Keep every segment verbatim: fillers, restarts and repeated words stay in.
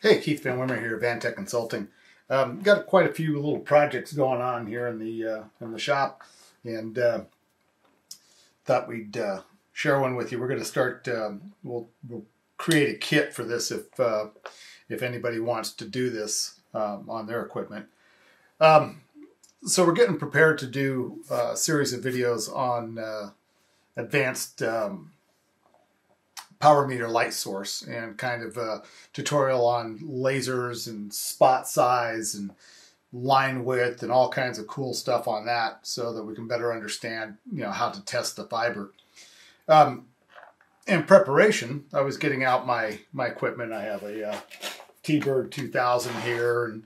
Hey, Keith Van Wimmer here, VanTek Consulting. Um, got quite a few little projects going on here in the uh, in the shop, and uh, thought we'd uh, share one with you. We're going to start. Um, we'll, we'll create a kit for this if uh, if anybody wants to do this um, on their equipment. Um, So we're getting prepared to do a series of videos on uh, advanced um, power meter light source and kind of a tutorial on lasers and spot size and line width and all kinds of cool stuff on that, so that we can better understand, you know, how to test the fiber. Um, in preparation, I was getting out my my equipment. I have a uh, T-Bird two thousand here, and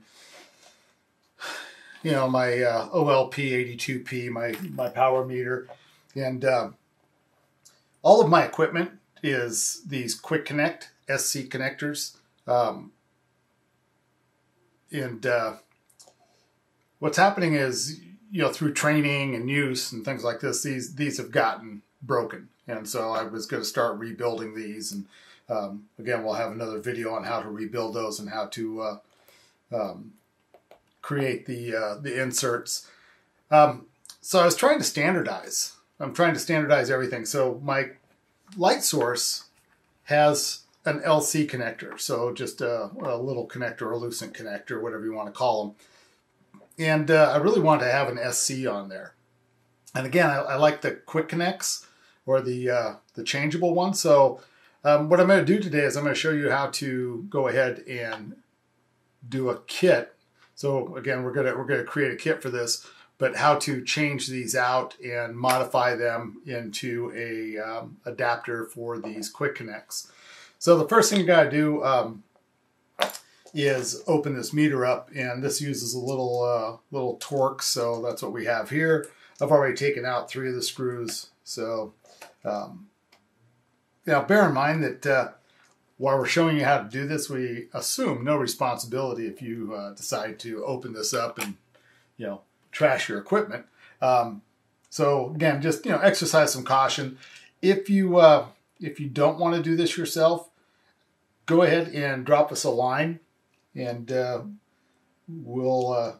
you know, my uh, O L P eighty-two P, my, my power meter. And uh, all of my equipment is these Quick Connect S C connectors. Um, and uh, what's happening is, you know, through training and use and things like this, these, these have gotten broken. And so I was going to start rebuilding these. And um, again, we'll have another video on how to rebuild those and how to... Uh, um, create the uh, the inserts. Um, so I was trying to standardize. I'm trying to standardize everything. So my light source has an L C connector, so just a, a little connector, a Lucent connector, whatever you want to call them. And uh, I really wanted to have an S C on there. And again, I, I like the Quick Connects or the uh, the changeable one. So um, what I'm going to do today is I'm going to show you how to go ahead and do a kit. So again, we're gonna we're gonna create a kit for this, but how to change these out and modify them into a um, adapter for these Quick Connects. So the first thing you gotta do um, is open this meter up, and this uses a little uh, little Torx. So that's what we have here. I've already taken out three of the screws. So um, now bear in mind that. Uh, While we're showing you how to do this, we assume no responsibility if you uh, decide to open this up and, you know, trash your equipment. Um, so again, just, you know, exercise some caution. If you uh, if you don't want to do this yourself, go ahead and drop us a line, and uh, we'll uh,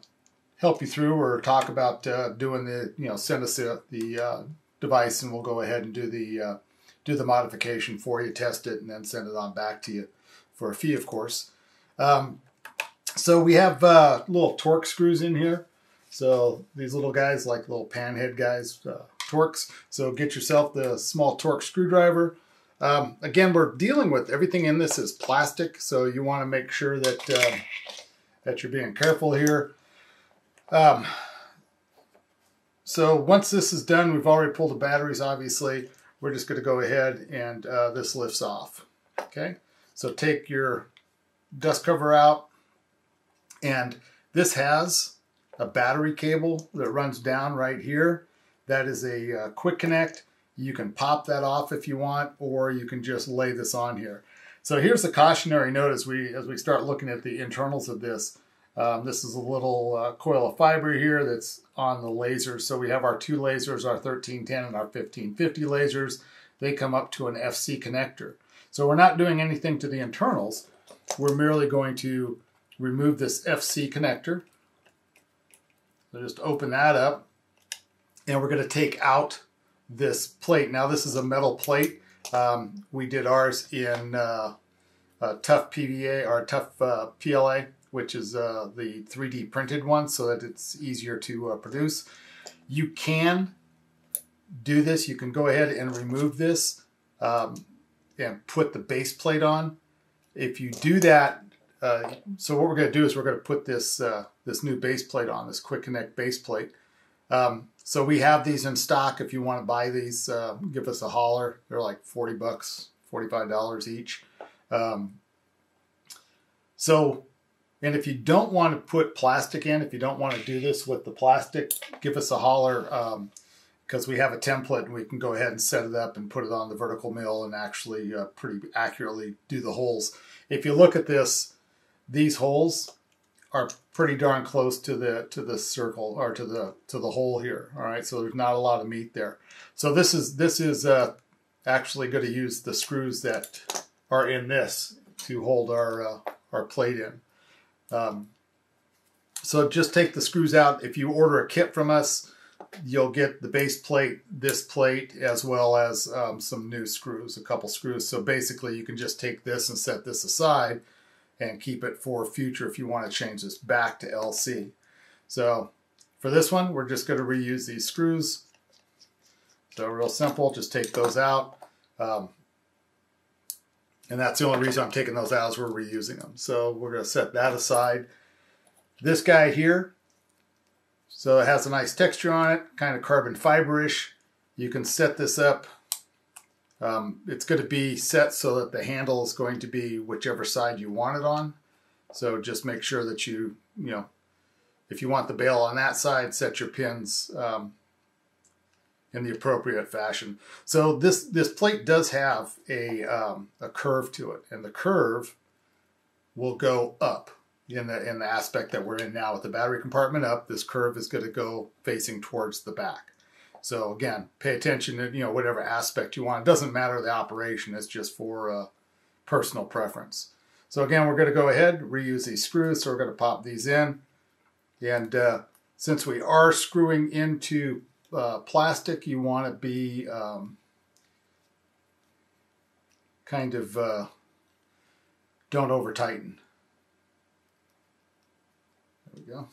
help you through or talk about uh, doing the, you know, send us the, the uh, device, and we'll go ahead and do the. Uh, do the modification for you, test it, and then send it on back to you for a fee, of course. Um, so we have uh, little Torx screws in here. So these little guys, like little pan head guys, uh, Torx. So get yourself the small Torx screwdriver. Um, again, we're dealing with everything in this is plastic, so you want to make sure that, uh, that you're being careful here. Um, so once this is done, we've already pulled the batteries, obviously. We're just going to go ahead and uh, this lifts off. Okay, so take your dust cover out, and this has a battery cable that runs down right here. That is a uh, Quick Connect. You can pop that off if you want, or you can just lay this on here. So here's the cautionary note as we as we start looking at the internals of this. Um, this is a little uh, coil of fiber here that's on the laser. So we have our two lasers, our thirteen ten and our fifteen fifty lasers. They come up to an F C connector. So we're not doing anything to the internals. We're merely going to remove this F C connector. So just open that up, and we're going to take out this plate. Now this is a metal plate. Um, we did ours in uh, a tough P V A or a tough uh, P L A. Which is uh, the three D printed one, so that it's easier to uh, produce. You can do this. You can go ahead and remove this um, and put the base plate on. If you do that, uh, so what we're going to do is we're going to put this uh, this new base plate on, this Quick Connect base plate. Um, so we have these in stock. If you want to buy these, uh, give us a holler. They're like forty bucks, forty-five dollars each. Um, so. And if you don't want to put plastic in, if you don't want to do this with the plastic, give us a holler, um, because we have a template and we can go ahead and set it up and put it on the vertical mill and actually uh, pretty accurately do the holes. If you look at this, these holes are pretty darn close to the to the circle or to the to the hole here. All right, so there's not a lot of meat there. So this is this is uh, actually going to use the screws that are in this to hold our uh, our plate in. Um, so just take the screws out. If you order a kit from us, you'll get the base plate, this plate, as well as um, some new screws, a couple screws. So basically, you can just take this and set this aside and keep it for future if you want to change this back to L C. So for this one, we're just going to reuse these screws. So real simple, just take those out. Um, and that's the only reason I'm taking those out, is we're reusing them. So we're going to set that aside. This guy here, so it has a nice texture on it, kind of carbon fiberish. You can set this up. Um, it's going to be set so that the handle is going to be whichever side you want it on. So just make sure that you, you know, if you want the bail on that side, set your pins um, in the appropriate fashion. So this this plate does have a um, a curve to it, and the curve will go up in the in the aspect that we're in now with the battery compartment up. This curve is going to go facing towards the back. So again, pay attention to, you know, whatever aspect you want. It doesn't matter the operation, it's just for uh, personal preference. So again, we're going to go ahead, reuse these screws. So we're going to pop these in. And uh, since we are screwing into uh, plastic, you want to be um, kind of, uh, don't over tighten. There we go.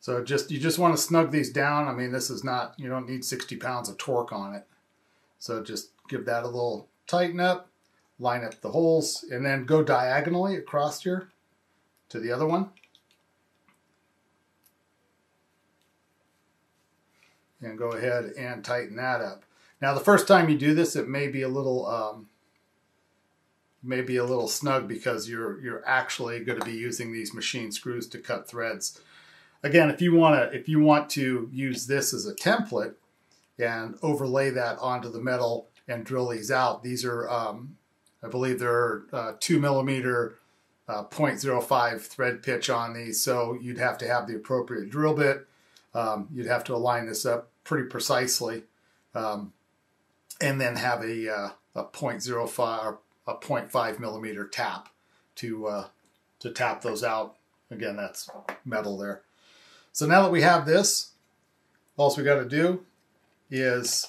So just, you just want to snug these down. I mean, this is not, you don't need sixty pounds of torque on it. So just give that a little tighten up, line up the holes, and then go diagonally across here to the other one. And go ahead and tighten that up. Now, the first time you do this, it may be a little, um, may be a little snug, because you're, you're actually going to be using these machine screws to cut threads. Again, if you want to, if you want to use this as a template and overlay that onto the metal and drill these out, these are, um, I believe they're uh, two millimeter uh, point zero five thread pitch on these. So you'd have to have the appropriate drill bit. Um, you'd have to align this up pretty precisely, um, and then have a uh, a point zero five or a point five millimeter tap to uh, to tap those out. Again, that's metal there. So now that we have this, all we got to do is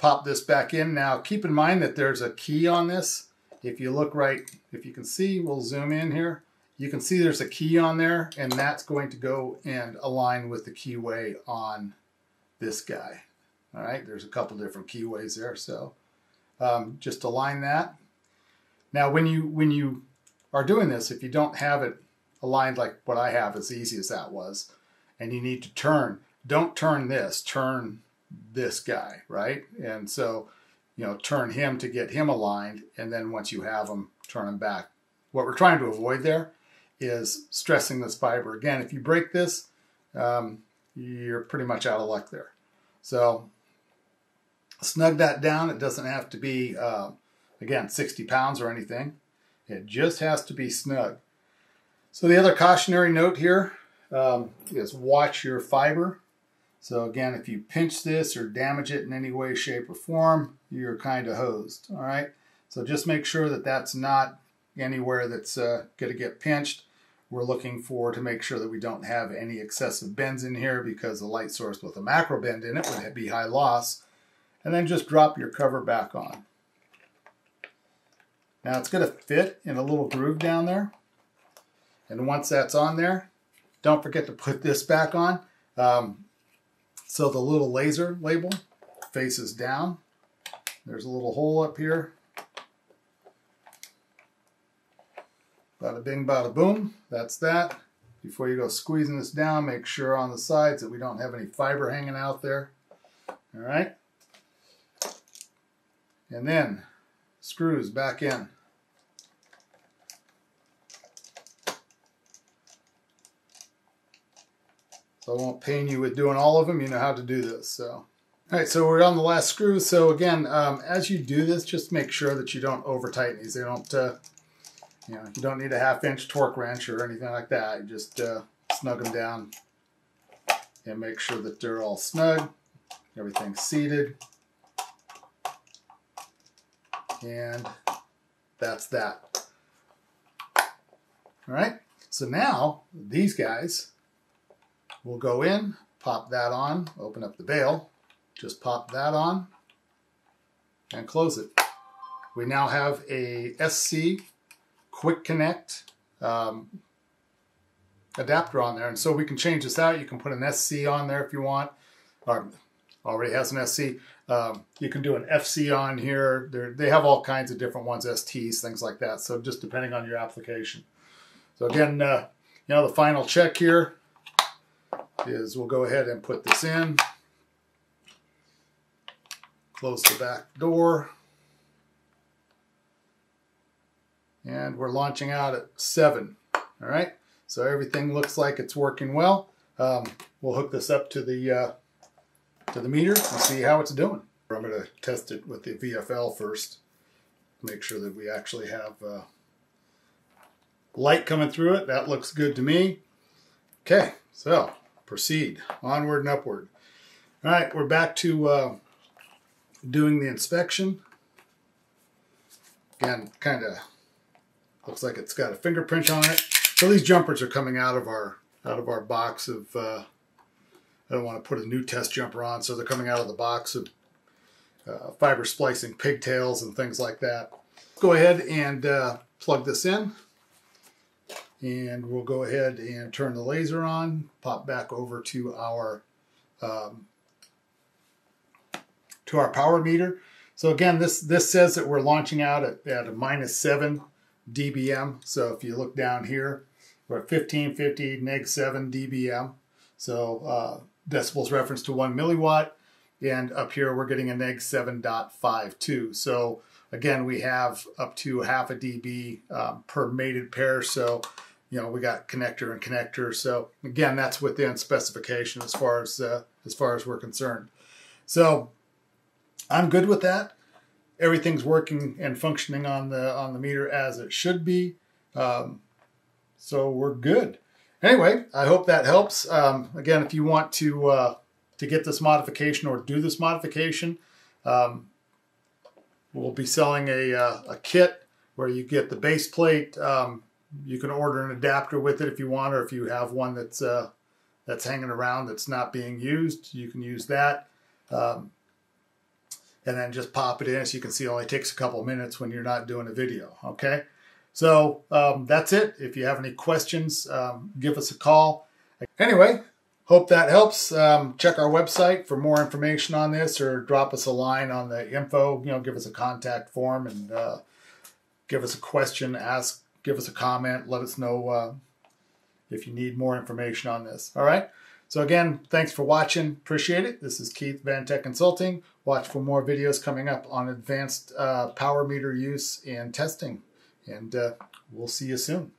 pop this back in. Now keep in mind that there's a key on this. If you look right, if you can see, we'll zoom in here. You can see there's a key on there, and that's going to go and align with the keyway on this guy. All right, there's a couple different keyways there, so um, just align that. Now when you, when you are doing this, if you don't have it aligned like what I have, as easy as that was, and you need to turn, don't turn this, turn this guy, right? And so, you know, turn him to get him aligned, and then once you have him, turn him back. What we're trying to avoid there is stressing this fiber. Again, if you break this, um, you're pretty much out of luck there. So snug that down. It doesn't have to be, uh, again, sixty pounds or anything. It just has to be snug. So the other cautionary note here um, is watch your fiber. So again, if you pinch this or damage it in any way, shape, or form, you're kind of hosed, all right? So just make sure that that's not anywhere that's uh, going to get pinched. We're looking for to make sure that we don't have any excessive bends in here, because a light source with a macro bend in it would be high loss. And then just drop your cover back on. Now it's going to fit in a little groove down there. And once that's on there, don't forget to put this back on. Um, so the little laser label faces down. There's a little hole up here. Bada bing, bada boom. That's that. Before you go squeezing this down, make sure on the sides that we don't have any fiber hanging out there. All right. And then screws back in. I won't pain you with doing all of them. You know how to do this. So, all right, so we're on the last screw. So again, um, as you do this, just make sure that you don't over tighten these. They don't, uh, You know, you don't need a half inch torque wrench or anything like that. You just uh, snug them down and make sure that they're all snug, everything's seated, and that's that. All right, so now these guys will go in, pop that on, open up the bail, just pop that on and close it. We now have a S C Quick Connect um, adapter on there, and so we can change this out. You can put an S C on there if you want, or already has an S C. Um, you can do an F C on here. They're, they have all kinds of different ones, S Ts, things like that, so just depending on your application. So again, uh, you know, the final check here is we'll go ahead and put this in, close the back door, and we're launching out at seven. All right, so everything looks like it's working well. Um, we'll hook this up to the uh, to the meter and see how it's doing. I'm going to test it with the V F L first, make sure that we actually have uh, light coming through it. That looks good to me. Okay, so proceed onward and upward. All right, we're back to uh, doing the inspection. Again, kind of looks like it's got a fingerprint on it. So these jumpers are coming out of our out of our box of. Uh, I don't want to put a new test jumper on, so they're coming out of the box of uh, fiber splicing pigtails and things like that. Go ahead and uh, plug this in, and we'll go ahead and turn the laser on. Pop back over to our um, to our power meter. So again, this this says that we're launching out at, at a minus seven dBm. So if you look down here, we're at fifteen fifty, neg seven dBm. So uh, decibels reference to one milliwatt, and up here we're getting a neg seven point five two. So again, we have up to half a dB um, per mated pair. So, you know, we got connector and connector. So again, that's within specification as far as uh, as far as we're concerned. So I'm good with that. Everything's working and functioning on the on the meter as it should be. Um, so we're good. Anyway, I hope that helps. Um, again, if you want to uh, to get this modification or do this modification, um, we'll be selling a, uh, a kit where you get the base plate. Um, you can order an adapter with it if you want, or if you have one that's uh, that's hanging around that's not being used, you can use that. Um, and then just pop it in. As you can see, it only takes a couple minutes when you're not doing a video, okay? So um, that's it. If you have any questions, um, give us a call. Anyway, hope that helps. Um, check our website for more information on this, or drop us a line on the info. You know, give us a contact form and uh, give us a question, ask, give us a comment, let us know uh, if you need more information on this. All right. So again, thanks for watching. Appreciate it. This is Keith, VanTek Consulting. Watch for more videos coming up on advanced uh, power meter use and testing. And uh, we'll see you soon.